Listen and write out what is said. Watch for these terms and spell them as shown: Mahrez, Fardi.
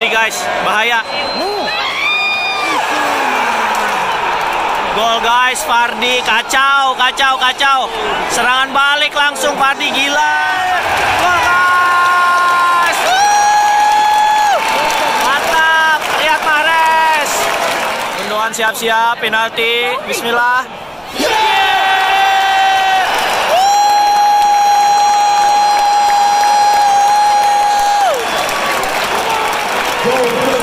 Ini guys, bahaya. Gol guys, Fardi kacau. Serangan balik langsung Fardi, gila. Gol guys. Mantap, lihat Mahrez. Unduan siap-siap, penalti. Bismillah. Go!